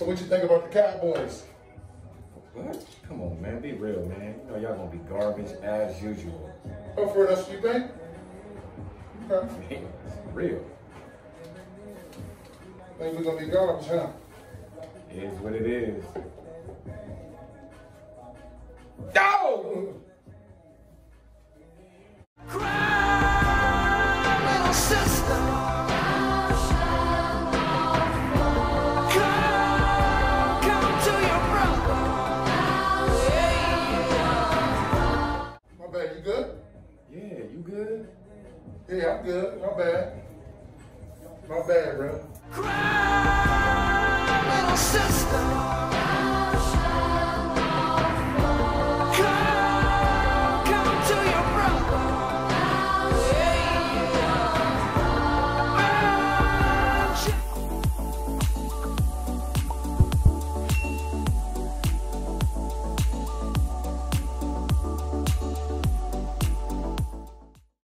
So what you think about the Cowboys? What? Come on, man. Be real, man. You know y'all gonna be garbage as usual. Oh, for us, you think? Okay. Real. Think we're gonna be garbage, huh? It is what it is. Dog! Cry, little sister. Yeah, I'm good. My bad. My bad, bro. Cry, little sister.